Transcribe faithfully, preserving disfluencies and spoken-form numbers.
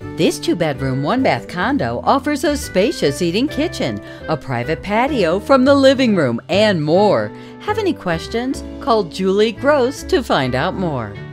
This two-bedroom, one-bath condo offers a spacious eating kitchen, a private patio from the living room, and more. Have any questions? Call Julie Gross to find out more.